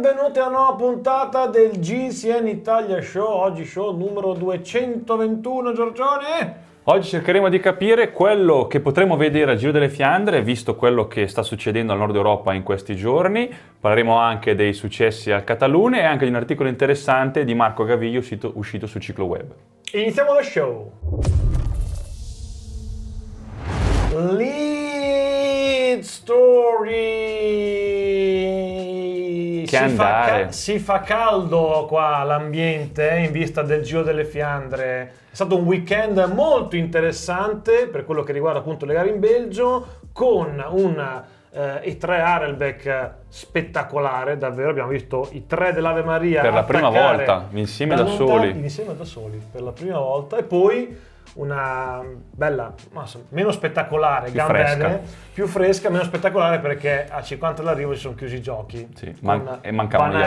benvenuti a una nuova puntata del GCN Italia Show, oggi show numero 221, Giorgione. Oggi cercheremo di capire quello che potremo vedere al Giro delle Fiandre, visto quello che sta succedendo al Nord Europa in questi giorni. Parleremo anche dei successi al Catalunya e anche di un articolo interessante di Marco Gaviglio uscito su Ciclo Web. Iniziamo lo show! Lead Story! Si fa caldo qua l'ambiente in vista del Giro delle Fiandre. È stato un weekend molto interessante per quello che riguarda appunto le gare in Belgio, con un E3 Harelbeke spettacolare, davvero. Abbiamo visto i tre dell'Ave Maria per la prima volta insieme da soli. Insieme da soli per la prima volta, e poi una bella, meno spettacolare, gambere, più fresca, meno spettacolare perché a 50 all'arrivo si sono chiusi i giochi. Sì, mancavano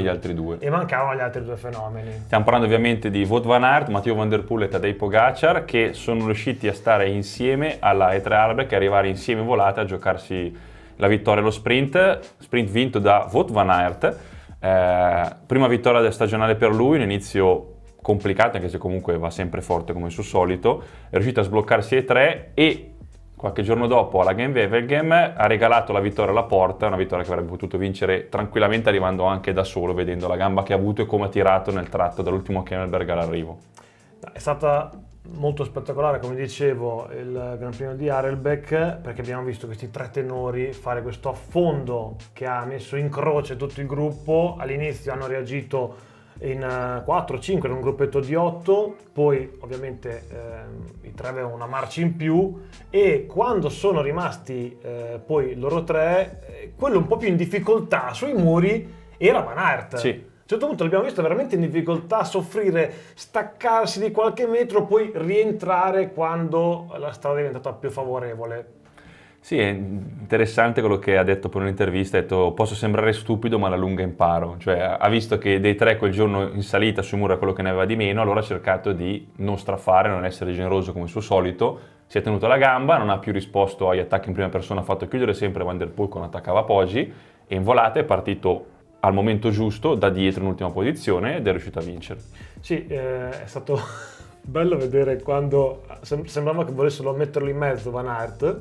gli altri due fenomeni. Stiamo parlando ovviamente di Wout van Aert, Mathieu van der Poel e Tadej Pogačar, che sono riusciti a stare insieme alla E3 Harelbeke, che arrivare insieme volata a giocarsi la vittoria allo sprint, vinto da Wout van Aert, prima vittoria del stagionale per lui, un inizio complicato, anche se comunque va sempre forte come il suo solito. È riuscito a sbloccarsi E3 e qualche giorno dopo alla Gent-Wevelgem ha regalato la vittoria alla porta, una vittoria che avrebbe potuto vincere tranquillamente arrivando anche da solo, vedendo la gamba che ha avuto e come ha tirato nel tratto dall'ultimo Kemmelberg all'arrivo. È stata molto spettacolare, come dicevo, il Gran Premio di Harelbeke, perché abbiamo visto questi tre tenori fare questo affondo che ha messo in croce tutto il gruppo. All'inizio hanno reagito in 4-5, in un gruppetto di 8, poi ovviamente i tre avevano una marcia in più, e quando sono rimasti poi loro tre, quello un po' più in difficoltà sui muri era Van Aert. Sì. A un certo punto l'abbiamo visto veramente in difficoltà, soffrire, staccarsi di qualche metro, poi rientrare quando la strada è diventata più favorevole. Sì, è interessante quello che ha detto per un'intervista, ha detto posso sembrare stupido ma alla lunga imparo, cioè ha visto che dei tre quel giorno in salita sui muri era quello che ne aveva di meno, allora ha cercato di non strafare, non essere generoso come il suo solito, si è tenuto alla gamba, non ha più risposto agli attacchi in prima persona, ha fatto chiudere sempre Van der Poel quando attaccava Poggi, e in volata è partito al momento giusto, da dietro in ultima posizione, ed è riuscito a vincere. Sì, è stato bello vedere quando sembrava che volessero metterlo in mezzo Van Aert,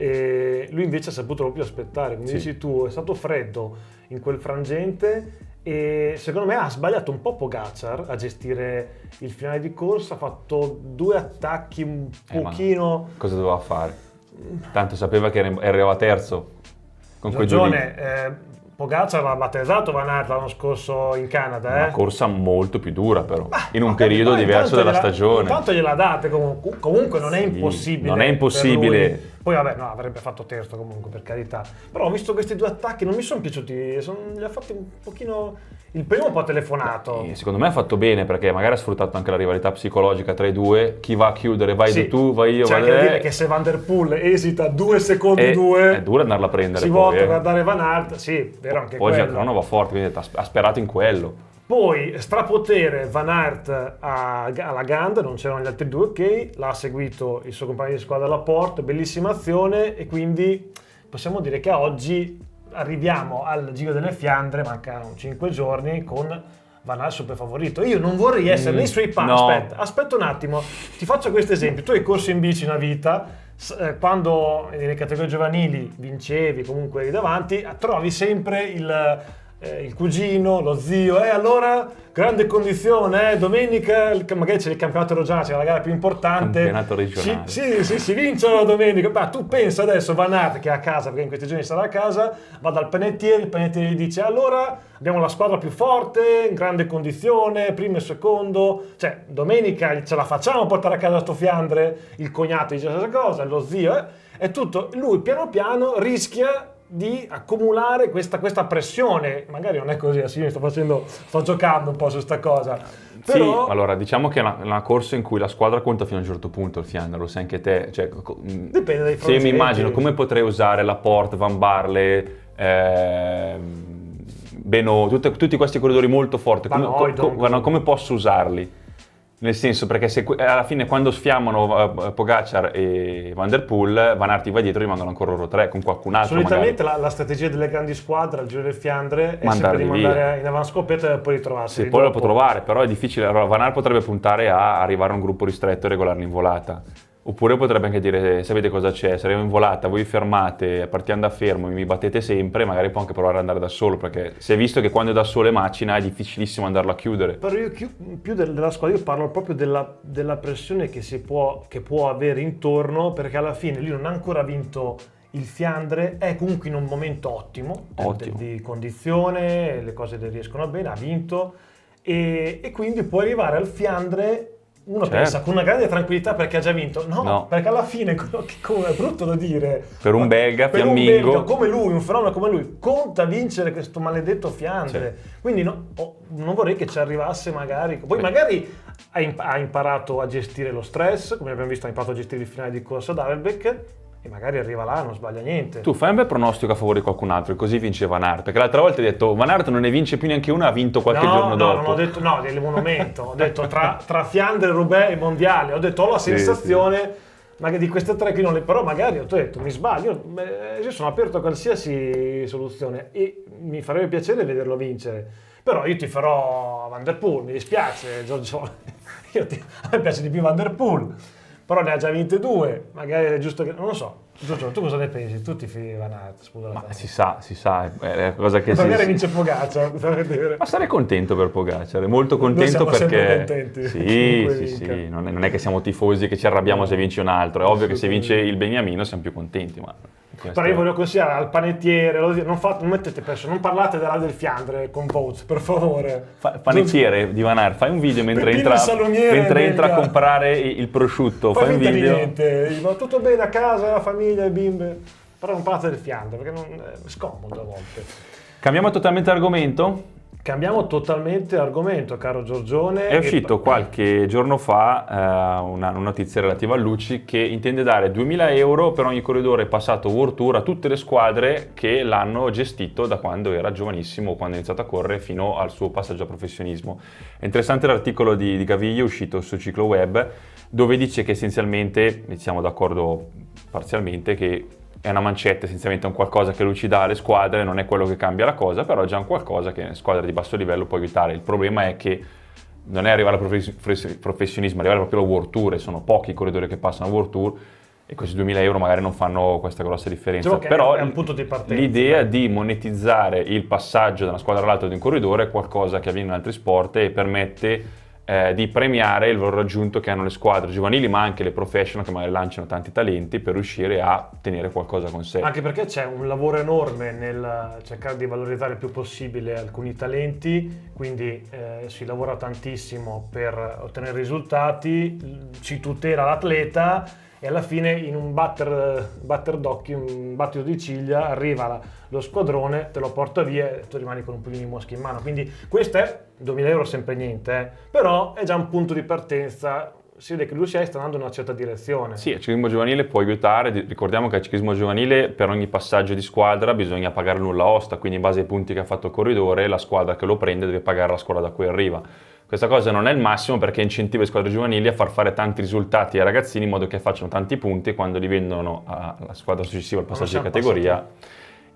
e lui invece ha saputo proprio aspettare, come dici tu, è stato freddo in quel frangente, e secondo me ha sbagliato un po' Pogačar a gestire il finale di corsa, ha fatto due attacchi un pochino... Cosa doveva fare? Tanto sapeva che arrivava terzo con quei giorni. Pogačar l'ha battesato Van Aert l'anno scorso in Canada. Una corsa molto più dura però, in un periodo diverso della stagione. Intanto gliela date, comunque non è impossibile. Non è impossibile. Poi vabbè, no, avrebbe fatto terzo comunque, per carità. Però ho visto questi due attacchi, non mi sono piaciuti, li ha fatti un pochino... Il primo un po' telefonato. Beh, secondo me ha fatto bene, perché magari ha sfruttato anche la rivalità psicologica tra i due. Chi va a chiudere, vai tu, vai io, vai te. C'è anche da dire che se Van der Poel esita due secondi. È duro andarla a prendere. Si vuole guardare Van Aert, sì, vero anche quello. Poi Giacrono va forte, quindi ha sperato in quello. Poi strapotere Van Aert alla Gand, non c'erano gli altri due, ok. L'ha seguito il suo compagno di squadra Laporte, bellissima azione, e quindi possiamo dire che oggi... Arriviamo al Giro delle Fiandre, mancano 5 giorni, con Van Aert super favorito. Io non vorrei essere nei suoi panni. No. Aspetta un attimo, ti faccio questo esempio. Tu hai corso in bici una vita, quando nelle categorie giovanili vincevi, comunque eri davanti, trovi sempre il cugino, lo zio, allora grande condizione, domenica magari c'è il campionato regionale, c'è la gara più importante, campionato regionale, si vincono domenica. Ma tu pensa adesso Van Aert, che è a casa, perché in questi giorni sarà a casa, va dal panettiere, il panettiere gli dice allora abbiamo la squadra più forte, in grande condizione, primo e secondo, cioè domenica ce la facciamo a portare a casa sto Fiandre. Il cognato dice la stessa cosa, lo zio, è tutto. Lui piano piano rischia di accumulare questa pressione, magari non è così, sì, sto giocando un po' su questa cosa. Però... Sì, allora diciamo che è una corsa in cui la squadra conta fino a un certo punto, il Fiandre, lo sai anche te, cioè, dipende dai fronti. Se mi immagino come potrei usare Laporte, Van Barle, tutti questi corridori molto forti, come posso usarli? Nel senso, perché se, alla fine quando sfiammano Pogačar e Van der Poel, Van Aert va dietro e mandano ancora loro tre con qualcun altro. Solitamente la strategia delle grandi squadre al Giro delle Fiandre è sempre di mandare in avanscoperta e poi ritrovarsi. Sì, poi lo può trovare, però è difficile. Allora Van Aert potrebbe puntare a arrivare a un gruppo ristretto e regolarlo in volata. Oppure potrebbe anche dire, sapete cosa c'è, saremo in volata, voi fermate, partiamo da fermo, mi battete sempre, magari può anche provare ad andare da solo, perché si è visto che quando è da solo e macina è difficilissimo andarlo a chiudere. Però io più della squadra, io parlo proprio della pressione che può avere intorno, perché alla fine lui non ha ancora vinto il Fiandre, è comunque in un momento ottimo. Di condizione, le cose le riescono bene, ha vinto, e quindi può arrivare al Fiandre. Uno pensa con una grande tranquillità perché ha già vinto, no. Perché alla fine, come è brutto da dire, per un belga fiammingo come lui, un fenomeno come lui, conta vincere questo maledetto Fiandre. Quindi non vorrei che ci arrivasse magari. Poi magari ha imparato a gestire lo stress, come abbiamo visto ha imparato a gestire il finale di corsa ad Harelbeke, e magari arriva là, non sbaglia niente. Tu fai un bel pronostico a favore di qualcun altro, e così vince Van Aert. Perché l'altra volta hai detto Van Aert non ne vince più neanche una, ha vinto qualche giorno dopo. No, non ho detto, no, del monumento. Ho detto tra Fiandre, Roubaix e Mondiale. Ho detto, ho la sensazione, magari di queste tre che non le. Però magari ho detto, mi sbaglio. Io sono aperto a qualsiasi soluzione e mi farebbe piacere vederlo vincere. Però io ti farò Van der Poel, mi dispiace, Giorgio. A me piace di più Van der Poel. Però ne ha già vinte due, magari è giusto che. Non lo so. Giorgio, tu cosa ne pensi? Tu ti fidi Van Aert, scusa. Ma si sa, è cosa che magari vince Pogačar, da vedere. Ma sarei contento per Pogačar, molto contento, noi siamo perché. Contenti, sì, non è che siamo tifosi che ci arrabbiamo se vince un altro. È ovvio che se vince il Beniamino siamo più contenti, ma. Però io voglio consigliare al panettiere, non mettete perso, non parlate del Fiandre con Vout, per favore. Panettiere di Van Aert, fai un video mentre entra a comprare il prosciutto, fai un video. Niente, va tutto bene a casa, la famiglia, le bimbe, però non parlate del Fiandre, perché è scomodo a volte. Cambiamo totalmente argomento? Cambiamo totalmente argomento, caro Giorgione. È uscito qualche giorno fa una notizia relativa a Lucci che intende dare 2000 euro per ogni corridore passato World Tour a tutte le squadre che l'hanno gestito da quando era giovanissimo, quando ha iniziato a correre, fino al suo passaggio a professionismo. È interessante l'articolo di Gaviglio uscito su Ciclo Web, dove dice che essenzialmente, siamo d'accordo parzialmente, che è una mancetta, essenzialmente un qualcosa che Lucci dà alle squadre, non è quello che cambia la cosa, però è già un qualcosa che squadre di basso livello può aiutare. Il problema è che non è arrivare al professionismo, arrivare proprio alla World Tour, e sono pochi i corridori che passano a World Tour, e questi 2000 euro magari non fanno questa grossa differenza. Però è un punto di partenza. L'idea di monetizzare il passaggio da una squadra all'altra di un corridore è qualcosa che avviene in altri sport e permette di premiare il valore raggiunto che hanno le squadre giovanili, ma anche le professional che magari lanciano tanti talenti per riuscire a tenere qualcosa con sé. Anche perché c'è un lavoro enorme nel cercare di valorizzare il più possibile alcuni talenti, quindi si lavora tantissimo per ottenere risultati, si tutela l'atleta e alla fine in un batter d'occhio, un battito di ciglia, arriva lo squadrone, te lo porta via e tu rimani con un pugno di mosche in mano. Quindi questo è 2000 euro sempre niente, però è già un punto di partenza, si vede che lui sta andando in una certa direzione. Sì, il ciclismo giovanile può aiutare, ricordiamo che il ciclismo giovanile per ogni passaggio di squadra bisogna pagare nulla osta, quindi in base ai punti che ha fatto il corridore la squadra che lo prende deve pagare la squadra da cui arriva. Questa cosa non è il massimo perché incentiva le squadre giovanili a far fare tanti risultati ai ragazzini in modo che facciano tanti punti e quando li vendono alla squadra successiva al passaggio di categoria.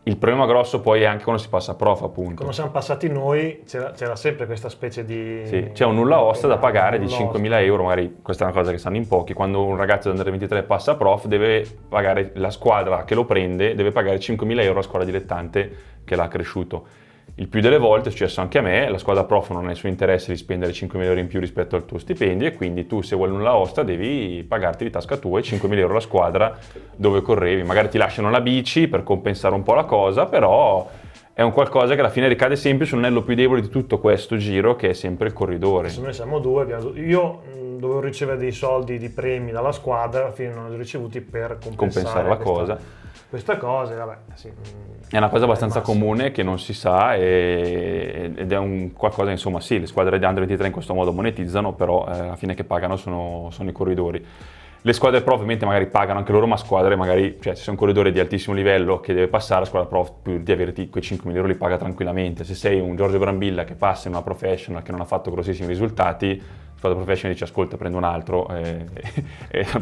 Il problema grosso poi è anche quando si passa a prof, appunto. Quando siamo passati noi c'era sempre questa specie di. Sì, c'è un nulla osta da pagare di 5.000 euro, magari questa è una cosa che sanno in pochi. Quando un ragazzo da under 23 passa a prof deve pagare la squadra che lo prende, deve pagare 5.000 euro alla squadra dilettante che l'ha cresciuto. Il più delle volte, è successo anche a me, la squadra prof non ha nessun interesse di spendere 5.000 euro in più rispetto al tuo stipendio e quindi tu se vuoi nulla osta devi pagarti di tasca tua i 5.000 euro la squadra dove correvi. Magari ti lasciano la bici per compensare un po' la cosa, però è un qualcosa che alla fine ricade sempre sull'anello più debole di tutto questo giro, che è sempre il corridore. Se noi siamo due, io dovevo ricevere dei soldi di premi dalla squadra, alla fine non li ho ricevuti per compensare la cosa. Questa cosa, vabbè, sì, è una cosa abbastanza comune che non si sa ed è un qualcosa, insomma, sì, le squadre di Under 23 in questo modo monetizzano, però alla fine che pagano sono i corridori. Le squadre prof ovviamente magari pagano anche loro, ma squadre magari, cioè se sei un corridore di altissimo livello che deve passare, la squadra prof più di averti quei 5.000 euro li paga tranquillamente. Se sei un Giorgio Brambilla che passa in una professional che non ha fatto grossissimi risultati, squadra professionale dice ascolta prendo un altro,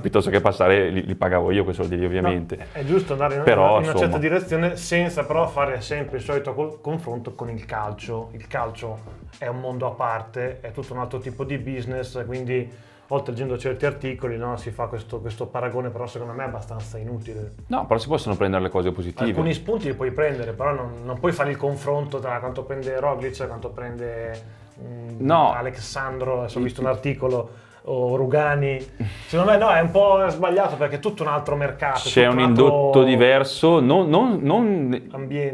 piuttosto che passare li pagavo io quei soldi lì ovviamente. No, è giusto andare in una certa direzione senza però fare sempre il solito confronto con il calcio. Il calcio è un mondo a parte, è tutto un altro tipo di business, quindi oltre leggendo certi articoli, no, si fa questo paragone, però secondo me è abbastanza inutile. No, però si possono prendere le cose positive. Alcuni spunti li puoi prendere, però non puoi fare il confronto tra quanto prende Roglic e quanto prende Alexandro, ho visto un articolo, o Rugani. Secondo me no, è un po' sbagliato perché è tutto un altro mercato. C'è un indotto diverso, non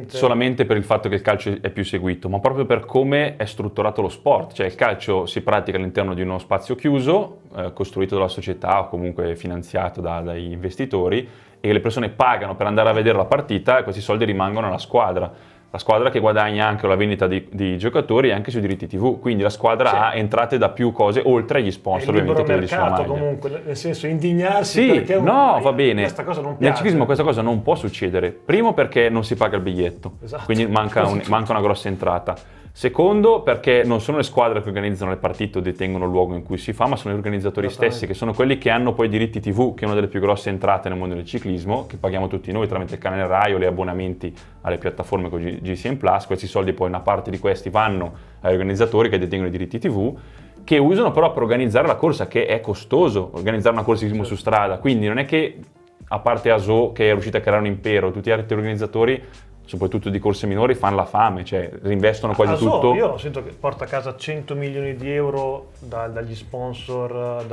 solamente per il fatto che il calcio è più seguito, ma proprio per come è strutturato lo sport. Cioè il calcio si pratica all'interno di uno spazio chiuso, costruito dalla società o comunque finanziato dagli investitori, e le persone pagano per andare a vedere la partita e questi soldi rimangono alla squadra. La squadra che guadagna anche la vendita di giocatori e anche sui diritti TV, quindi la squadra ha entrate da più cose oltre agli sponsor ovviamente che gli sono. Comunque, nel senso, indignarsi perché va bene. Questa cosa non piace. Nel ciclismo questa cosa non può succedere. Primo perché non si paga il biglietto, esatto, quindi manca una grossa entrata. Secondo, perché non sono le squadre che organizzano le partite o detengono il luogo in cui si fa, ma sono gli organizzatori stessi, che sono quelli che hanno poi i diritti TV, che è una delle più grosse entrate nel mondo del ciclismo, che paghiamo tutti noi tramite il canale Rai o gli abbonamenti alle piattaforme con GCN Plus. Questi soldi poi, una parte di questi vanno agli organizzatori che detengono i diritti TV, che usano però per organizzare la corsa, che è costoso organizzare una corsa di ciclismo su strada. Quindi non è che, a parte ASO che è riuscita a creare un impero, tutti gli altri organizzatori soprattutto di corse minori fanno la fame, cioè reinvestono quasi tutto. Io sento che porta a casa 100 milioni di euro dagli sponsor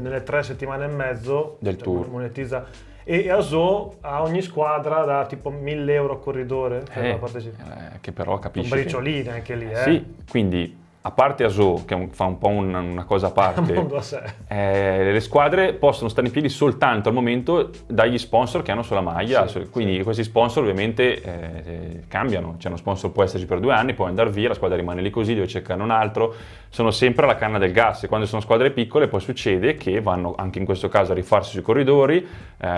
nelle 3 settimane e mezzo del tour, monetizza, e ASO a ogni squadra dà tipo 1000 euro a corridore per la partecipazione. Che però capisci, un briciolino anche lì. Sì, quindi a parte ASO, che fa un po' una cosa a parte, mondo a sé. Le squadre possono stare in piedi soltanto al momento dagli sponsor che hanno sulla maglia, quindi questi sponsor ovviamente cambiano, cioè uno sponsor può esserci per 2 anni, può andare via, la squadra rimane lì così, deve cercare un altro, sono sempre alla canna del gas, e quando sono squadre piccole poi succede che vanno anche in questo caso a rifarsi sui corridori,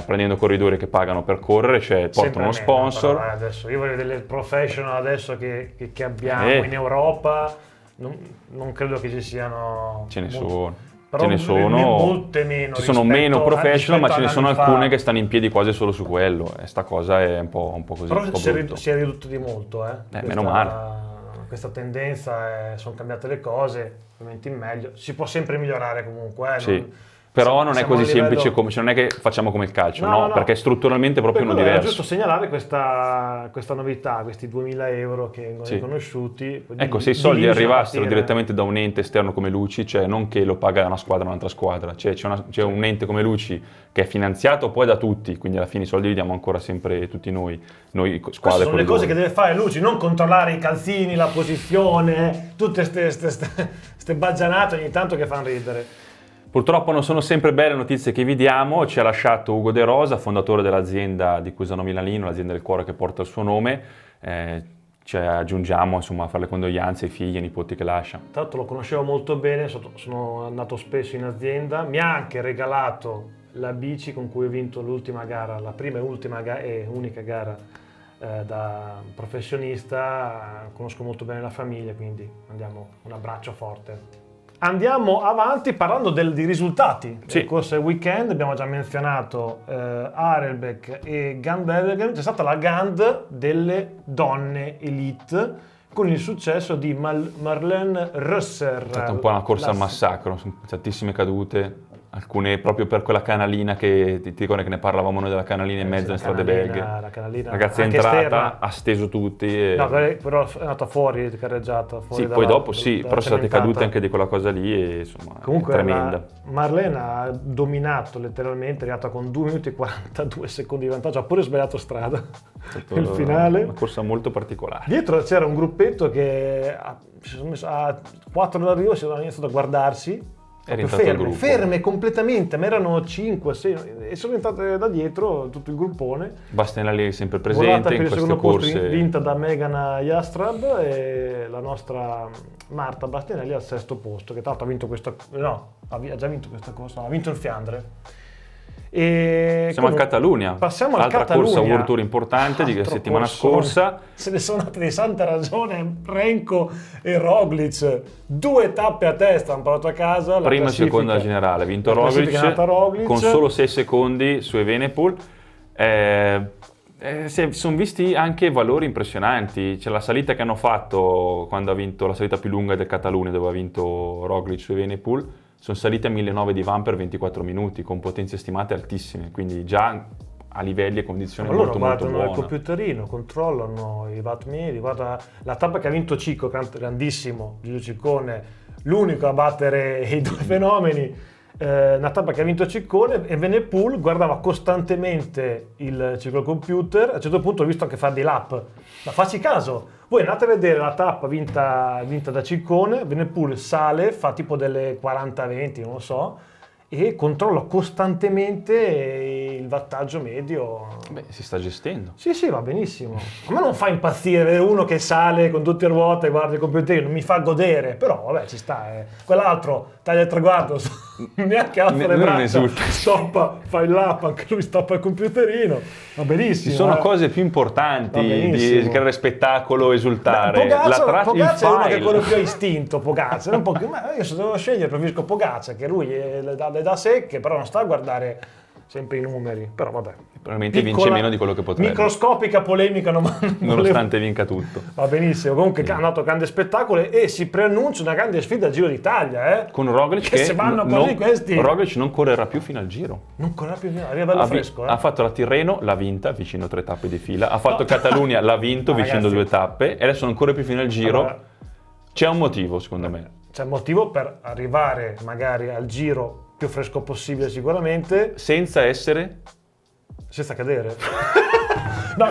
prendendo corridori che pagano per correre, cioè portano uno sponsor. Però, adesso, io voglio delle professional adesso che abbiamo in Europa. Non credo che ci siano. Ce ne sono. Però ce ne sono molte meno. Ci sono meno professional, ma ce ne sono alcune che stanno in piedi quasi solo su quello. E sta cosa è un po' così. Però si è ridotto di molto. Meno male. Questa tendenza, sono cambiate le cose, ovviamente in meglio. Si può sempre migliorare comunque. Sì. Però non è così semplice, come, cioè non è che facciamo come il calcio, no, perché strutturalmente è proprio uno diverso. È giusto segnalare questa novità, questi 2000 euro che vengono riconosciuti. Ecco, se i soldi arrivassero direttamente da un ente esterno come l'UCI, cioè non che lo paga una squadra o un'altra squadra, cioè c'è un ente come l'UCI che è finanziato poi da tutti, quindi alla fine i soldi li diamo ancora sempre tutti noi squadre. Queste sono le cose che deve fare l'UCI, non controllare i calzini, la posizione, tutte queste baggianate ogni tanto che fanno ridere. Purtroppo non sono sempre belle le notizie che vi diamo. Ci ha lasciato Ugo De Rosa, fondatore dell'azienda di Cusano Milanino, l'azienda del cuore che porta il suo nome. Ci aggiungiamo insomma a fare le condoglianze ai figli e ai nipoti che lascia. Tra l'altro lo conoscevo molto bene, sono andato spesso in azienda, mi ha anche regalato la bici con cui ho vinto l'ultima gara, la prima e ultima e unica gara da professionista. Conosco molto bene la famiglia, quindi mandiamo un abbraccio forte. Andiamo avanti parlando di risultati. Nel corso del weekend abbiamo già menzionato Harelbeke e Gent-Wevelgem. C'è stata la Gand delle donne elite con il successo di Marlen Reusser. È stata un po' una corsa al massacro, sono tantissime cadute, alcune proprio per quella canalina che ti ricordi che ne parlavamo noi della canalina in mezzo alle strade belghe. La ragazza è entrata, ha steso tutti. No, però è andata fuori carreggiata. Fuori poi dopo però sono state cadute anche di quella cosa lì e insomma comunque è tremenda. Marlena ha dominato letteralmente, è arrivata con 2 minuti e 42 secondi di vantaggio, ha pure sbagliato strada nel finale. Una corsa molto particolare. Dietro c'era un gruppetto che si sono messo a 4 dall'arrivo, si sono iniziato a guardarsi. Ferme completamente, ma erano 5, 6 e sono entrate da dietro tutto il gruppone. Bastianelli sempre presente in queste corse, vinta da Megan Jastrab, e la nostra Marta Bastianelli al 6º posto, che tra l'altro ha già vinto questa corsa, ha vinto il Fiandre. E siamo al Catalunya, passiamo all'altra corsa World Tour importante di settimana scorsa. Se ne sono andati di santa ragione Renko e Roglic, due tappe a testa hanno portato a casa la prima e seconda generale, vinto Roglic con solo 6 secondi su Evenepoel. Sono visti anche valori impressionanti, c'è la salita che hanno fatto quando ha vinto la salita più lunga del Catalunya, dove ha vinto Roglic su Evenepoel. Sono salite a 1.900 di van per 24 minuti con potenze stimate altissime, quindi già a livelli e condizioni loro molto molto buone. Loro guardano il computerino, controllano i wattmiri, guarda la tappa che ha vinto Cicco, grandissimo, Giulio Ciccone, l'unico a battere i due fenomeni. Una tappa che ha vinto Ciccone, e Evenepoel guardava costantemente il ciclocomputer, a un certo punto ho visto anche fare dei lap, ma facci caso, voi andate a vedere la tappa vinta da Ciccone, Evenepoel sale, fa tipo delle 40-20, non lo so, e controlla costantemente il wattaggio medio. Beh, si sta gestendo. Sì, sì, va benissimo. A me non fa impazzire uno che sale con tutte le ruote e guarda il computer, non mi fa godere, però vabbè, ci sta. Quell'altro taglia il traguardo, neanche alza le braccia, stoppa, fa il lap, anche lui stoppa il computerino, va benissimo. Ci sono cose più importanti di creare spettacolo, esultare. Beh, Pogačar è uno che è quello più istinto, Pogačar. Ma io se devo scegliere preferisco Pogačar, che lui le dà secche, però non sta a guardare sempre i numeri, però vabbè. Probabilmente vince meno di quello che potrebbe. Microscopica polemica, nonostante vinca tutto. Va benissimo, comunque ha dato grande spettacolo e si preannuncia una grande sfida al Giro d'Italia. Con Roglic che se vanno così questi... Roglic non correrà più fino al Giro. Non correrà più fino al Giro, arriva bello fresco. Ha fatto la Tirreno, l'ha vinta, vicino 3 tappe di fila. Ha fatto Catalunya, l'ha vinto, vicino 2 tappe. E adesso non corre più fino al Giro. Allora, c'è un motivo, secondo me. C'è un motivo per arrivare magari al Giro più fresco possibile sicuramente. Senza essere... senza cadere. No,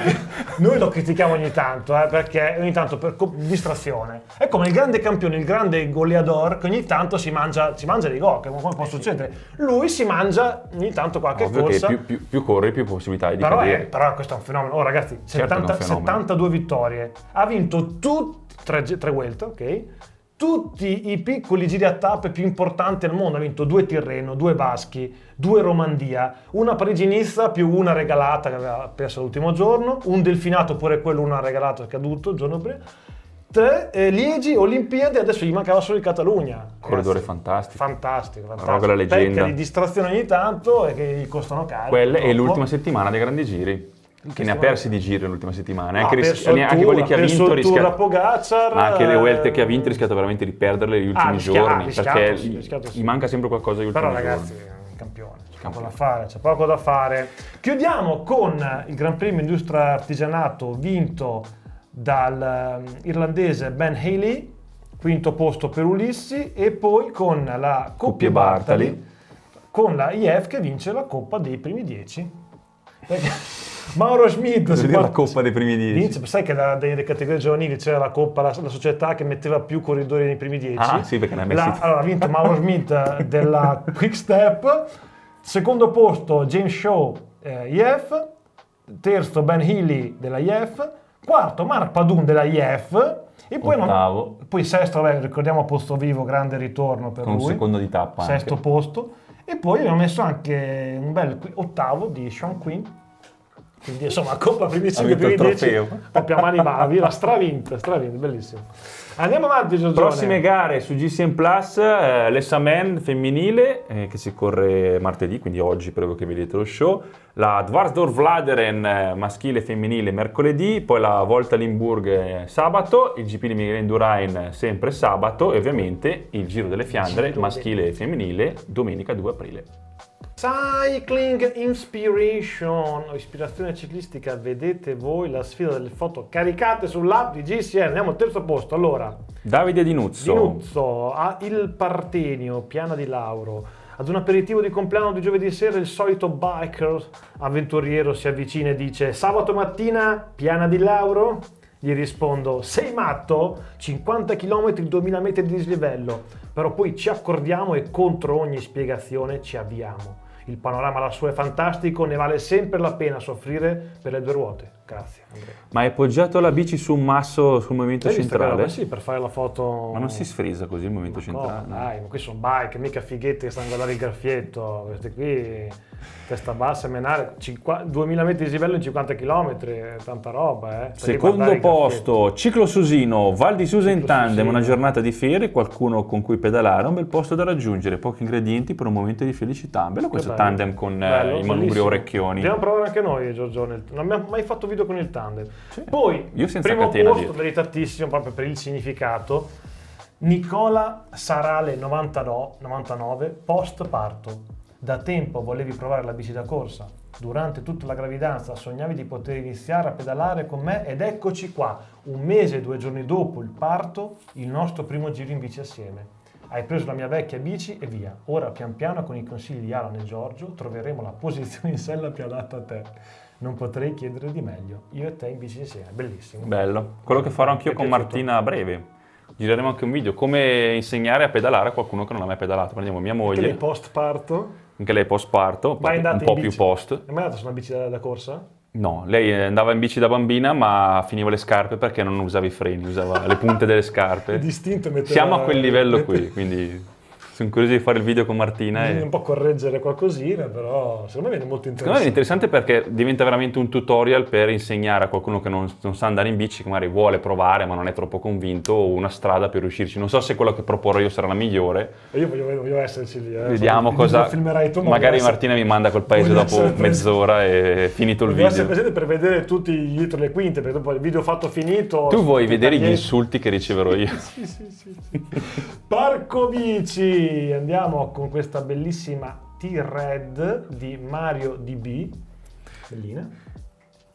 noi lo critichiamo ogni tanto, perché ogni tanto per distrazione. È come il grande campione, il grande goleador, che ogni tanto si mangia dei gol, come può succedere. Lui si mangia ogni tanto qualche corsa. Che più corri, più possibilità di cadere. Però questo è un fenomeno. Oh ragazzi, certo, 72 vittorie. Ha vinto tutti, 3 Vuelta, ok? Tutti i piccoli giri a tappe più importanti al mondo, ha vinto 2 Tirreno, 2 Baschi, 2 Romandia, una Parigi-Nizza più una regalata che aveva perso l'ultimo giorno, un delfinato pure quello, una regalata è caduto il giorno prima, 3 Liegi, Olimpiadi, adesso gli mancava solo il Catalunya. Corridore fantastico. Fantastico, fantastico. Roga la leggenda. Pecca di distrazione ogni tanto e che gli costano caro. Quella è l'ultima settimana dei grandi giri. Che ne ha persi di giri l'ultima settimana, anche quelli che ha vinto, ma anche le Vuelte che ha vinto, ha rischiato veramente di perderle gli ultimi giorni, perché gli manca sempre qualcosa gli ultimi giorni. Però ragazzi, campione, c'è poco da fare. Chiudiamo con il Gran Premio Industria Artigianato vinto dall'irlandese Ben Healy, quinto posto per Ulissi, e poi con la Coppia Bartali, con la IF che vince la Coppa dei primi 10. Mauro Schmidt si la Coppa dei primi 10. Sai che dalle categorie giovanili c'era la Coppa, la società che metteva più corridori nei primi 10. Ah sì, perché ne ha messi. Allora ha vinto Mauro Schmidt della Quick Step, secondo posto James Shaw IF, terzo Ben Healy della IF, quarto Marc Padun della IF e poi, poi sesto, vabbè, ricordiamo Posto Vivo, grande ritorno per lui. Con un secondo di tappa. Sesto anche. Posto e poi abbiamo messo anche un bel ottavo di Sean Quinn. Quindi insomma Coppa primi 5 primi 10 proprio a mani bavi, la stravinta, bellissimo. Andiamo avanti Giorgio. Prossime gare su GCN Plus, l'Essamen femminile che si corre martedì, quindi oggi prego che vedete lo show, la Dvarsdorf Vladeren maschile e femminile mercoledì, poi la Volta Limburg sabato, il GP di Miguel Indurain sempre sabato e ovviamente il Giro delle Fiandre maschile e femminile domenica 2 aprile. Cycling Inspiration, ispirazione ciclistica, vedete voi la sfida delle foto caricate sull'app di GCN. Andiamo al terzo posto, allora Davide Di Nuzzo a Il Partenio, Piana di Lauro. Ad un aperitivo di compleanno di giovedì sera il solito biker avventuriero si avvicina e dice: sabato mattina Piana di Lauro? Gli rispondo: sei matto? 50 km, 2000 metri di dislivello. Però poi ci accordiamo e contro ogni spiegazione ci avviamo. Il panorama lassù è fantastico, ne vale sempre la pena soffrire per le due ruote. Grazie, Andrea. Ma hai poggiato la bici su un masso sul movimento centrale? Ma sì, per fare la foto. Ma non si sfrisa così il movimento centrale? Dai, ma qui sono bike, mica fighetti che stanno a guardare il graffietto. Questi qui, testa bassa, menare, 2000 metri di livello in 50 km, tanta roba. Secondo posto, Ciclo Susino, Val di Susa in tandem, una giornata di ferie, qualcuno con cui pedalare, un bel posto da raggiungere, pochi ingredienti per un momento di felicità. Bello questo tandem con i manubri orecchioni. Dobbiamo provare anche noi, Giorgio, non abbiamo mai fatto video con il tandem. Poi io senza primo catena posto, meritatissimo proprio per il significato, Nicola Sarale 99 post parto. Da tempo volevi provare la bici da corsa, durante tutta la gravidanza sognavi di poter iniziare a pedalare con me ed eccoci qua, 1 mese e 2 giorni dopo il parto, il nostro primo giro in bici assieme. Hai preso la mia vecchia bici e via. Ora pian piano con i consigli di Alan e Giorgio troveremo la posizione in sella più adatta a te. Non potrei chiedere di meglio, io e te in bici insieme, bellissimo. Bello, quello che farò anch'io con Martina a breve. Gireremo anche un video, come insegnare a pedalare a qualcuno che non ha mai pedalato. Prendiamo mia moglie. Anche lei post parto. Anche lei post parto, un po' più post. È mai andata su una bici da corsa? No, lei andava in bici da bambina ma finiva le scarpe perché non usava i freni, usava le punte delle scarpe. Distinto metteva... Siamo a quel livello qui, quindi... Sono curioso di fare il video con Martina. Bisogna un po' correggere qualcosina, però secondo me viene molto interessante. Secondo me è interessante perché diventa veramente un tutorial per insegnare a qualcuno che non sa andare in bici, che magari vuole provare ma non è troppo convinto, una strada per riuscirci. Non so se quella che proporrò io sarà la migliore. Io voglio esserci lì. Vediamo cosa... Filmerai tu, magari Martina mi manda a quel paese dopo mezz'ora e finito il video. Voglio essere presente per vedere tutti dietro le quinte, perché dopo il video fatto finito... Tu vuoi vedere gli insulti che riceverò io. Sì. Parco bici! Andiamo con questa bellissima T-Red di Mario D.B. Bellina.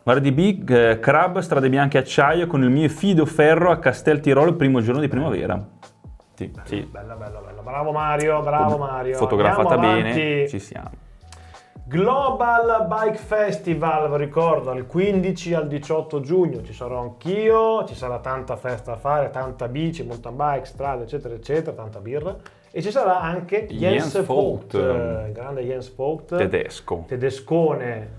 Mario D.B. Crab, strade bianche acciaio con il mio fido ferro a Castel Tirolo, primo giorno di primavera. Sì, bella, sì. Bella. Bravo Mario, bravo Mario. Fotografata bene, ci siamo. Global Bike Festival, ricordo, al 15 al 18 giugno ci sarò anch'io, ci sarà tanta festa a fare, tanta bici, mountain bike, strada, eccetera, eccetera, tanta birra. E ci sarà anche Jens Voigt, grande Jens Voigt, tedescone,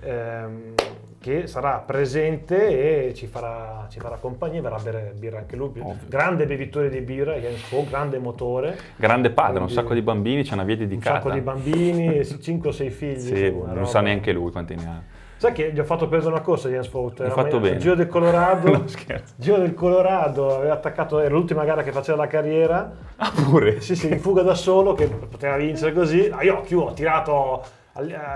che sarà presente e ci farà compagnia, verrà a bere birra anche lui, grande bevitore di birra, Jens Voigt, grande motore. Grande padre, quindi, un sacco di bambini, c'è una via dedicata. Un sacco di bambini, 5 o 6 figli. Sì, non sa neanche lui quanti ne ha. Sai che gli ho fatto presa una corsa Jens Voigt, il Giro del Colorado, Giro del Colorado, aveva attaccato, era l'ultima gara che faceva la carriera, pure? Sì, in fuga da solo, che poteva vincere così, io ho tirato...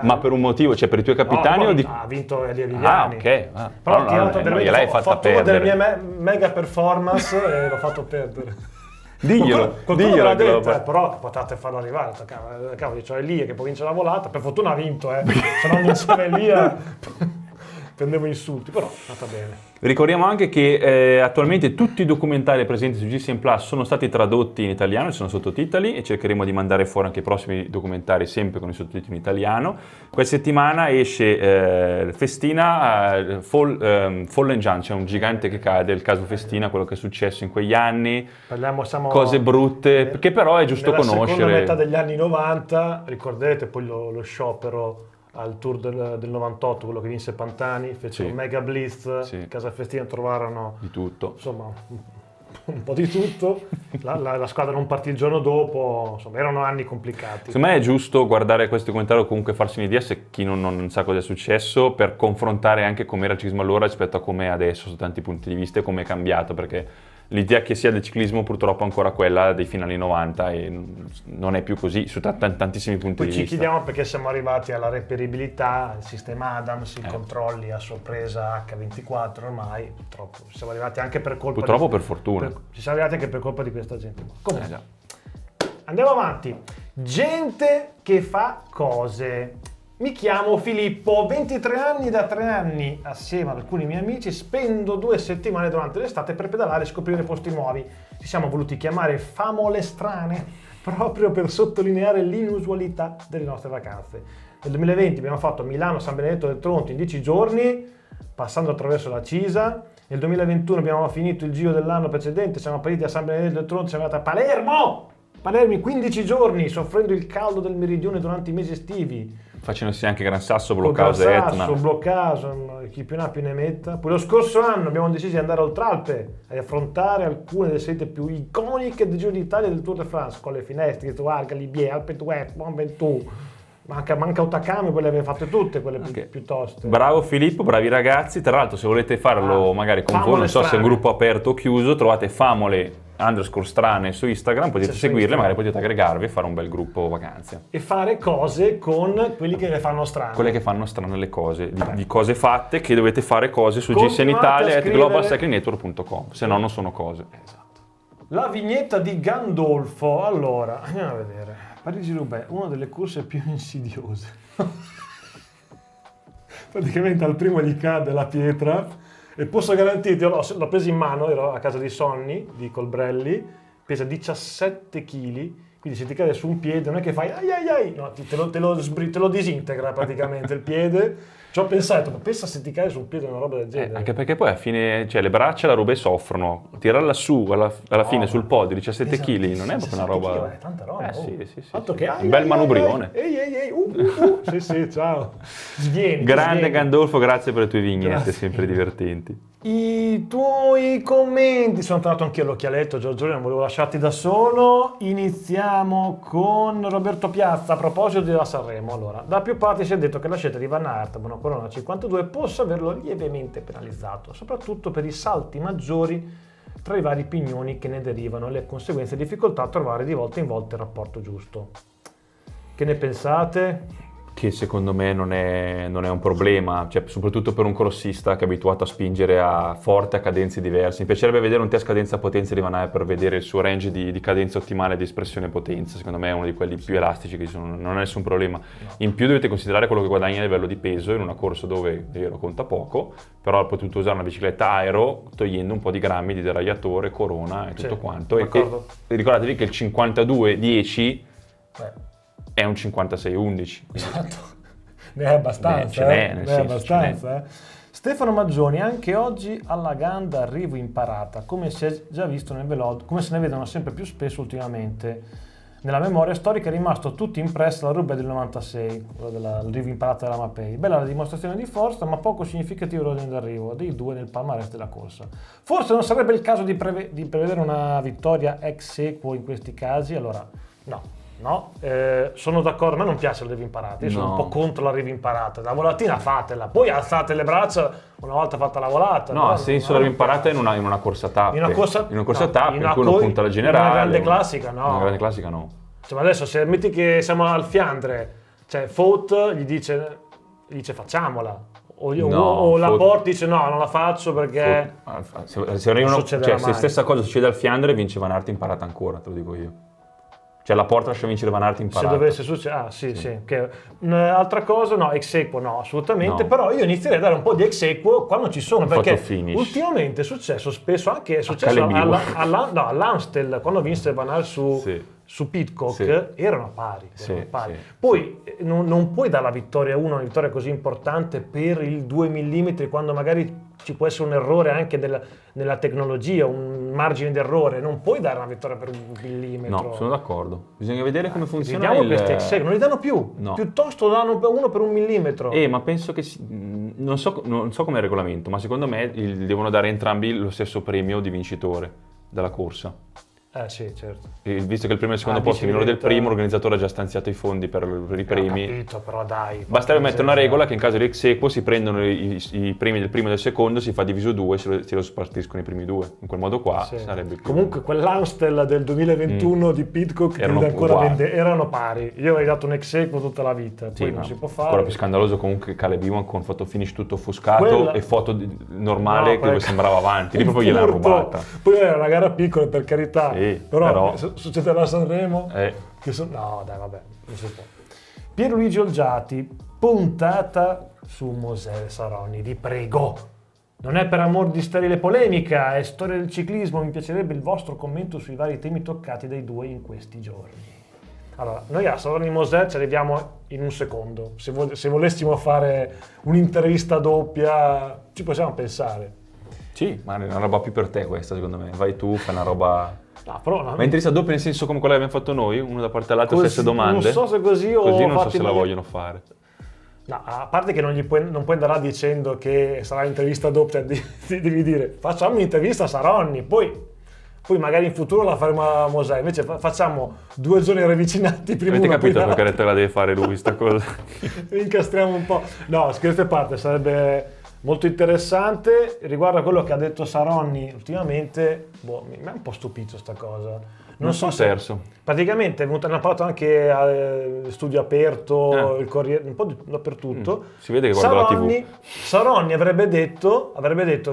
Ma per un motivo, cioè per i tuoi capitani? No, ha vinto Elia Viviani. Però ho fatto una delle mie mega performance e l'ho fatto perdere. Diglielo detta, però potete farlo arrivare. Cavolo, c'è Elia che può vincere la volata. Per fortuna ha vinto, se no non c'era Elia prendevo insulti, però è andata bene. Ricordiamo anche che attualmente tutti i documentari presenti su GCN Plus sono stati tradotti in italiano, ci sono sottotitoli e cercheremo di mandare fuori anche i prossimi documentari sempre con i sottotitoli in italiano. Questa settimana esce Festina, Fallen Giant, c'è un gigante che cade, il caso Festina, quello che è successo in quegli anni, cose brutte, che però è giusto conoscere. Nella seconda metà degli anni 90, ricorderete poi lo sciopero al Tour del 98, quello che vinse Pantani, fece un mega blitz, Casa Festina trovarono di tutto, insomma un po' di tutto, la squadra non partì il giorno dopo, insomma erano anni complicati. Secondo me è giusto guardare questo documentario o comunque farsi un'idea, se chi non sa cosa è successo, per confrontare anche com'era il ciclismo allora rispetto a com'è adesso, su tanti punti di vista e com'è cambiato, perché l'idea che sia del ciclismo purtroppo è ancora quella dei finali 90 e non è più così su tantissimi punti di vista. Poi ci chiediamo perché siamo arrivati alla reperibilità, il sistema Adams, i controlli a sorpresa H24 ormai, purtroppo ci siamo arrivati anche per colpa ci siamo arrivati anche per colpa di questa gente. Comunque, andiamo avanti. Gente che fa cose. Mi chiamo Filippo, 23 anni, da 3 anni assieme ad alcuni miei amici spendo 2 settimane durante l'estate per pedalare e scoprire posti nuovi. Ci siamo voluti chiamare Famole Strane proprio per sottolineare l'inusualità delle nostre vacanze. Nel 2020 abbiamo fatto Milano, San Benedetto del Tronto in 10 giorni, passando attraverso la Cisa. Nel 2021 abbiamo finito il giro dell'anno precedente, siamo partiti da San Benedetto del Tronto, siamo andati a Palermo in 15 giorni, soffrendo il caldo del meridione durante i mesi estivi. facendosi anche Gran Sasso, Bloccaso e Etna. Bloccaso, chi più ne ha più ne metta. Poi lo scorso anno abbiamo deciso di andare oltralpe e affrontare alcune delle salite più iconiche del Giro d'Italia e del Tour de France, con le finestre, Tuarga, Libier, Alpe d'Huez, Mont Ventoux. Manca Otakame, quelle abbiamo fatte tutte, quelle okay. più toste. Bravo Filippo, bravi ragazzi. Tra l'altro, se volete farlo magari con voi, non so se è un gruppo aperto o chiuso, trovate Famole _strane strane su Instagram, potete seguirle, magari potete aggregarvi e fare un bel gruppo vacanze. E fare cose con quelli che le fanno strane. Quelle che fanno strane le cose, di cose fatte che dovete fare cose su GCN Italia e globalcyclingnetwork.com, se no non sono cose. Esatto. La vignetta di Gandolfo, allora, andiamo a vedere. Parigi-Roubaix, una delle corse più insidiose. Praticamente al primo gli cade la pietra. E posso garantirti, l'ho preso in mano, ero a casa di Sonny, di Colbrelli, pesa 17 kg, quindi se ti cade su un piede non è che fai ai ai ai, no, te lo disintegra praticamente il piede. Ci ho pensato, ma pensa se ti cade su un piede una roba del genere. Anche perché poi alla fine, cioè le braccia, la Roubaix soffrono, tirarla su alla fine sul podio, 17 kg, non è proprio una roba... Kg, è tanta roba, sì, fatto sì, che un bel manubrione. Sì, ciao. Svieni, grande svieni. Gandolfo, grazie per le tue vignette, sempre divertenti. I tuoi commenti, sono tornato anch'io all'occhialetto, Giorgio, non volevo lasciarti da solo. Iniziamo con Roberto Piazza, a proposito della Sanremo. Allora, da più parti si è detto che la scelta di Van Aert, Corona 52, possa averlo lievemente penalizzato, soprattutto per i salti maggiori tra i vari pignoni che ne derivano e le conseguenze difficoltà a trovare di volta in volta il rapporto giusto. Che ne pensate? Che secondo me non è un problema, cioè, soprattutto per un crossista che è abituato a spingere a forte a cadenze diverse. Mi piacerebbe vedere un test cadenza potenza di Van Aert per vedere il suo range di cadenza ottimale di espressione potenza. Secondo me è uno di quelli più elastici che ci sono, non è nessun problema. In più dovete considerare quello che guadagna a livello di peso in una corsa dove, è vero, conta poco, però ho potuto usare una bicicletta aero togliendo un po' di grammi di deragliatore, corona e tutto quanto. E ricordatevi che il 52-10 è un 56-11. Esatto, ne è abbastanza. Stefano Maggioni, anche oggi alla Ganda arrivo imparata, come si è già visto nel Velod, come se ne vedono sempre più spesso ultimamente. Nella memoria storica è rimasto tutti impressa la Roubaix del 96, quella dell'arrivo imparata della Mapei. Bella la dimostrazione di forza, ma poco significativo l'ordine d'arrivo dei due nel palmarès della corsa. Forse non sarebbe il caso di prevedere una vittoria ex equo in questi casi? Allora, no, sono d'accordo, a me non piace l'arrivo imparata, io sono un po' contro l'arrivo imparata. La volatina fatela, poi alzate le braccia una volta fatta la volata. No, ha senso l'arrivo imparata in una corsa tappe, in cui uno punta alla generale. In una grande classica no. Cioè, ma adesso se metti che siamo al Fiandre, cioè Fout gli dice facciamola. O la porti dice no, non la faccio perché... Se stessa cosa succede al Fiandre vince Van Aert imparata ancora, te lo dico io. Cioè la porta lascia vincere Van Aert imparata. Se dovesse succedere, sì. Un'altra cosa, no, ex equo no, assolutamente, però io inizierei a dare un po' di ex equo quando ci sono, perché ultimamente è successo spesso, anche è successo all'Amstel, quando vinse Van Aert su Pidcock, erano pari. Poi non puoi dare la vittoria a uno, una vittoria così importante per il 2 mm, quando magari ci può essere un errore anche nella tecnologia, un margine d'errore, non puoi dare una vittoria per un millimetro. No, sono d'accordo, bisogna vedere come funziona. Non li danno più, piuttosto danno uno per un millimetro. Ma penso che, non so com'è il regolamento, ma secondo me devono dare entrambi lo stesso premio di vincitore della corsa. Sì, certo. Visto che il primo e il secondo posto è minore del primo, l'organizzatore ha già stanziato i fondi per i premi. Capito, però dai. Basterebbe mettere una regola che in caso di ex equo si prendono i premi del primo e del secondo, si fa diviso 2 e si lo spartiscono i primi due. In quel modo qua sarebbe più. Comunque quell'Amstel del 2021 di Pidcock erano pari. Io avevo dato un ex equo tutta la vita, poi non si può fare. Ancora più scandaloso comunque Caleb Ewan con foto finish tutto offuscato e foto normale che sembrava avanti. Lì proprio gliel'hanno rubata. Poi era una gara piccola, per carità. Però succederà a Sanremo no dai, vabbè, non si può. Pierluigi Olgiati, puntata su Mosè Saroni, vi prego, non è per amor di sterile polemica, è storia del ciclismo, mi piacerebbe il vostro commento sui vari temi toccati dai due in questi giorni. Allora, noi a Saroni Mosè ci arriviamo in un secondo, se volessimo fare un'intervista doppia ci possiamo pensare. Sì, ma è una roba più per te questa, secondo me, vai tu, fai una roba... ma interessa doppio nel senso come quella che abbiamo fatto noi, uno da parte all'altra, stesse domande. Non so se così o... Così non so se la vogliono fare. No, a parte che non puoi andare là dicendo che sarà un'intervista doppia, devi dire facciamo un'intervista a Saronni, poi magari in futuro la faremo a Mosè, invece facciamo due giorni ravvicinati prima. Avete capito perché te la deve fare lui sta cosa? Incastriamo un po'. No, scherzi a parte, sarebbe molto interessante. Riguardo a quello che ha detto Saronni ultimamente, boh, mi ha un po' stupito sta cosa. Non so se praticamente ne ha parlato anche a Studio Aperto, il Corriere, un po' dappertutto. Si vede che guarda la TV. Saronni avrebbe detto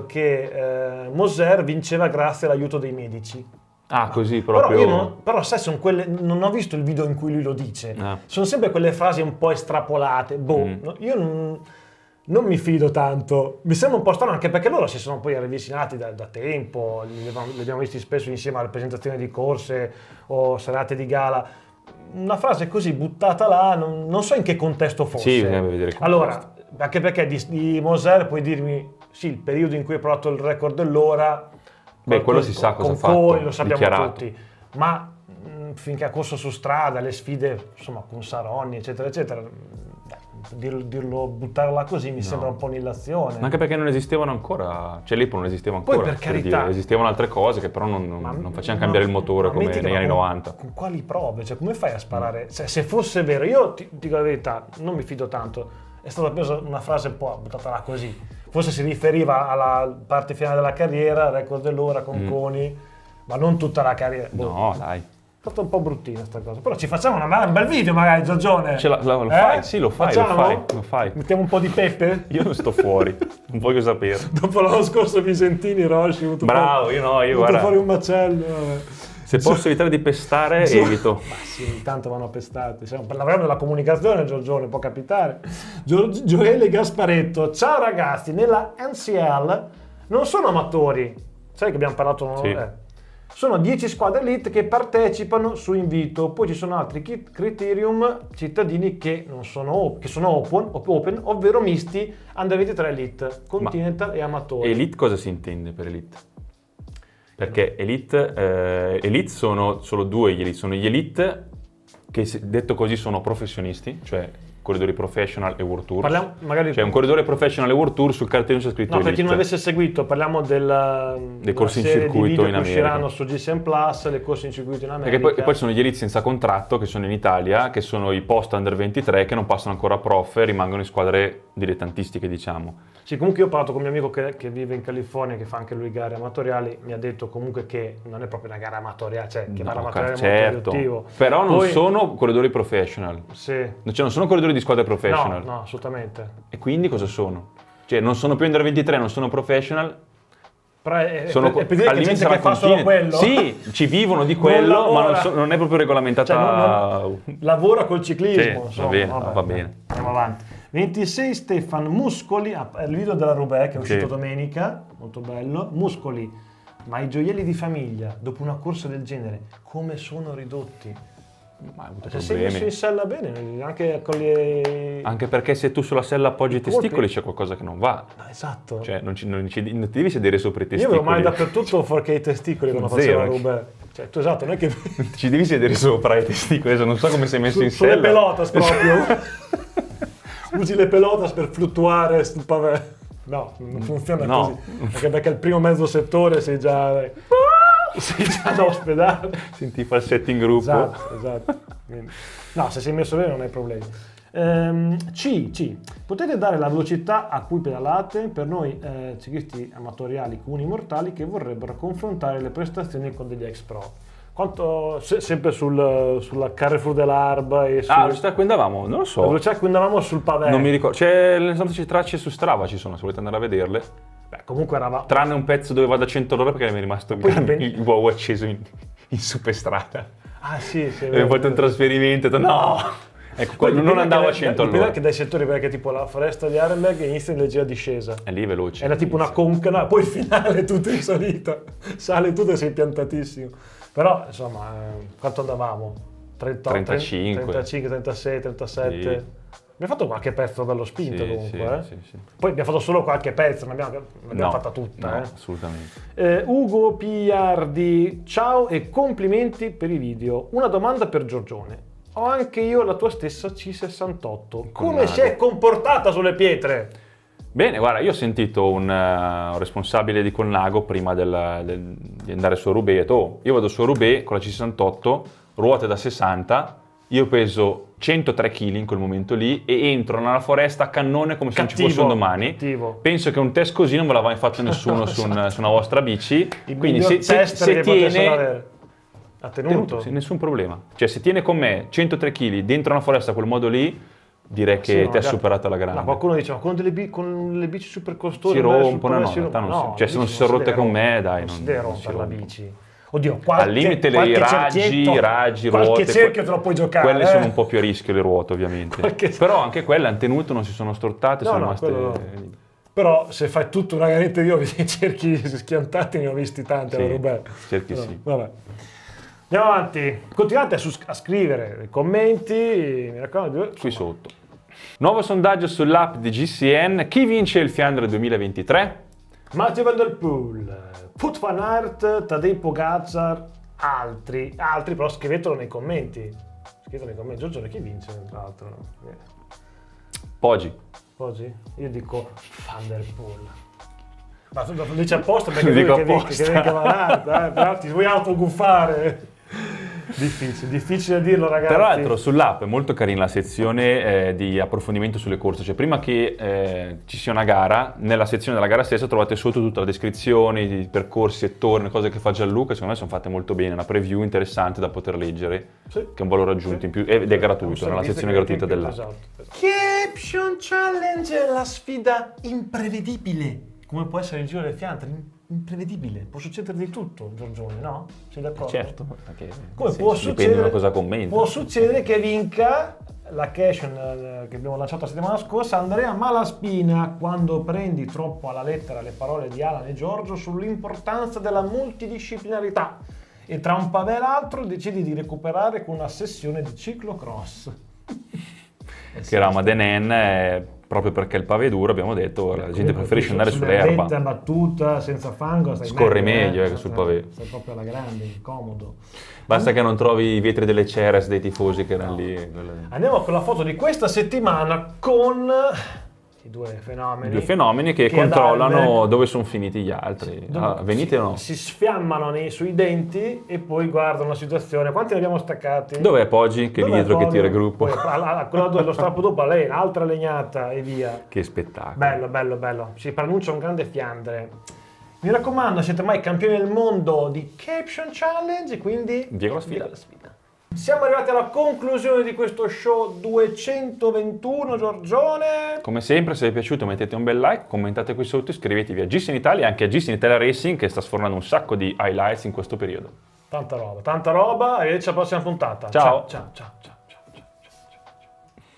che Moser vinceva grazie all'aiuto dei medici. Ah, così proprio. Però sai, sono quelle, non ho visto il video in cui lui lo dice. Sono sempre quelle frasi un po' estrapolate. Boh, io non mi fido tanto, mi sembra un po' strano anche perché loro si sono poi ravvicinati da tempo, li abbiamo visti spesso insieme alle presentazioni di corse o serate di gala. Una frase così buttata là, non so in che contesto fosse. Sì, bisogna vedere il contesto. Allora, anche perché di Moser puoi dirmi, sì, il periodo in cui ha provato il record dell'ora, beh, quello si sa cosa ha fatto, lo sappiamo tutti, ma finché ha corso su strada, le sfide insomma con Saronni, eccetera, eccetera, dirlo, buttarla così mi sembra un po' un'illazione. Ma anche perché non esistevano ancora, cioè l'Ipo non esisteva ancora. Poi per carità. Dire, esistevano altre cose che però non facevano cambiare il motore come negli anni 90. Con quali prove? Cioè come fai a sparare? Cioè, se fosse vero, io ti dico la verità, non mi fido tanto. È stata presa una frase un po' buttata là così. Forse si riferiva alla parte finale della carriera, record dell'ora con Coni, ma non tutta la carriera. Boh. No, dai. È stata un po' bruttina sta cosa, però ci facciamo un bel video magari, Giorgione. Lo fai? Sì, lo fai. Mettiamo un po' di pepe? Io non sto fuori, non voglio sapere. Dopo l'anno scorso Visentini, Rossi, bravo, fuori, io guarda. Fuori un macello. Se posso evitare di pestare, evito. Ma sì, intanto vanno pestati. Parliamo della comunicazione, Giorgione, può capitare. Gioele Gasparetto, ciao ragazzi, nella NCL non sono amatori. Sai che abbiamo parlato... Sì. Sono 10 squadre elite che partecipano su invito, poi ci sono altri criterium cittadini che sono open, ovvero misti, under 23 elite, continental e amatori. Elite cosa si intende per elite? Perché elite sono solo due, gli elite che detto così sono professionisti, cioè corridori professional e World Tour. Parliamo magari... Cioè un corridore professional e World Tour sul cartellino c'è scritto. No, per chi non avesse seguito, parliamo dei corsi in circuito in America. Che usciranno su GCN Plus, le corse in circuito in America. E poi sono gli elite senza contratto che sono in Italia, che sono i post under 23 che non passano ancora a prof e rimangono in squadre dilettantistiche, diciamo. Sì, comunque io ho parlato con un mio amico che vive in California, che fa anche lui gare amatoriali, mi ha detto comunque che non è proprio una gara amatoriale, cioè che gara amatoriale è molto riduttivo. Però non sono corridori professional. Sì. Cioè non sono corridori di squadre professional. No, assolutamente. E quindi cosa sono? Cioè non sono più under 23, non sono professional. Però è per dire che gente che fa solo quello? Sì, ci vivono di quello, ma non è proprio regolamentata. Cioè, lavora col ciclismo. Sì, va bene. Andiamo avanti. 26 Stefan Muscoli, il video della Roubaix che è uscito domenica, molto bello. Muscoli, ma i gioielli di famiglia dopo una corsa del genere come sono ridotti? Ma se messo in sella bene, anche con le... Anche perché se tu sulla sella appoggi i testicoli c'è qualcosa che non va. No, esatto. Cioè non ti devi sedere sopra i testicoli. Io avevo mai dappertutto fuorché i testicoli quando facevo la Roubaix. Cioè, tu esatto, non è che... Ci devi sedere sopra i testicoli, adesso non so come sei messo in sella. Sulle pelotas proprio. Usi le pelotas per fluttuare sul pavè. No, non funziona così. Anche perché il primo mezzo settore sei già da ospedale. Senti i falsetti in gruppo. Esatto. No, se sei messo bene non hai problemi. Potete dare la velocità a cui pedalate per noi ciclisti amatoriali, comuni mortali che vorrebbero confrontare le prestazioni con degli ex pro. Quanto, sempre sulla Carrefour dell'Arba e sulla velocità a cui andavamo? Non lo so. La velocità a cui andavamo sul pavè. Non mi ricordo. C'è le nostre tracce su Strava, ci sono, se volete andare a vederle. Beh, comunque eravamo... Tranne un pezzo dove vado a 100 all'ora perché mi è rimasto il wow acceso in superstrada. Ah sì, sì. Avevo fatto un trasferimento e ho detto no! Ecco, quello non andavo a 100 all'ora. Perché dai settori, perché tipo la foresta di Harelbeke inizia in leggera discesa. È lì veloce. Era tipo una conca, poi il finale tutto in salita. Sale tutto e sei piantatissimo. Però insomma, quanto andavamo? 35, 36, 37. Sì. Abbiamo fatto qualche pezzo dallo spinto comunque. Sì. Poi abbiamo fatto solo qualche pezzo, non l'abbiamo fatta tutta. No, assolutamente. Ugo Piardi, ciao e complimenti per i video. Una domanda per Giorgione. ho anche io la tua stessa C68. Come si è comportata sulle pietre? Bene, guarda, io ho sentito un responsabile di Colnago prima di andare su Roubaix, ho detto, oh, io vado su Roubaix con la C68, ruote da 60, io peso 103 kg in quel momento lì e entro nella foresta a cannone come se cattivo, non ci fosse un domani. Cattivo. Penso che un test così non ve l'aveva fatto nessuno esatto. su una vostra bici. Il quindi se tiene, ha tenuto nessun problema. Cioè se tiene con me 103 kg dentro una foresta a quel modo lì, direi che ti ha superato alla grande. No, qualcuno diceva con le bici super costose si rompono, no, in realtà no, cioè se non si sono rotte con me, dai, non si deve rompere la bici. Oddio, al limite le raggi, ruote, qualche cerchio te lo puoi giocare. Quelle sono un po' più a rischio le ruote, ovviamente. Però anche quelle hanno tenuto, non si sono stortate, no, sono rimaste... No. Però se fai tutto una garetta, io ho cerchi schiantati, ne ho visti tanti. Sì, vabbè. Cerchi però, sì. Vabbè. Andiamo avanti. Continuate a scrivere i commenti, mi raccomando. Qui sotto. Nuovo sondaggio sull'app di GCN. Chi vince il Fiandre 2023? Mathieu van der Poel, Wout van Aert, Tadej Pogačar, altri però scrivetelo nei commenti. Scrivetelo nei commenti. Giorgio, chi vince tra l'altro? No? Yeah. Poggi? Io dico van der Poel. Ma tu lo dici apposta perché lui che venga Van Aert, però ti vuoi autoguffare. Difficile dirlo, ragazzi. Tra l'altro sull'app è molto carina la sezione di approfondimento sulle corse, cioè prima che ci sia una gara, nella sezione della gara stessa trovate sotto tutta la descrizione di percorsi e torne, cose che fa Gianluca, secondo me sono fatte molto bene, una preview interessante da poter leggere, sì, che è un valore aggiunto, sì, in più, ed è gratuito, nella sezione gratuita dell'app. Esatto. Caption Challenge, la sfida imprevedibile. Come può essere il Giro delle Fiandre? Imprevedibile. Può succedere di tutto, Giorgione, no? Sei d'accordo? Certo. Perché, come può succedere, da cosa commenti. Può succedere che vinca la caption che abbiamo lanciato la settimana scorsa, Andrea Malaspina, quando prendi troppo alla lettera le parole di Alan e Giorgio sull'importanza della multidisciplinarità e tra un pavè e l'altro decidi di recuperare con una sessione di ciclocross. Che Ramadenen è... Proprio perché il pavé è duro, abbiamo detto, la gente preferisce andare sull'erba. Senza battuta, senza fango, scorre meglio che sul pavé. Sei proprio alla grande, comodo. Basta che non trovi i vetri delle Ceres dei tifosi che erano lì. Andiamo con la foto di questa settimana con i due fenomeni. I due fenomeni che controllano dove sono finiti gli altri. Ah, venite o no? Si sfiammano sui denti e poi guardano la situazione. Quanti ne abbiamo staccati? Dov'è Poggi? Che è lì dietro che tira il gruppo. Quello lo strappo dopo a lei, un'altra legnata e via. Che spettacolo. Bello. Si pronuncia un grande Fiandre. Mi raccomando, siete mai campioni del mondo di Caption Challenge, quindi... Diego la sfida. Siamo arrivati alla conclusione di questo show 221, Giorgione. Come sempre, se vi è piaciuto mettete un bel like, commentate qui sotto, iscrivetevi a GCN Italia e anche a GCN Italia Racing che sta sfornando un sacco di highlights in questo periodo. Tanta roba, arrivederci alla prossima puntata. Ciao.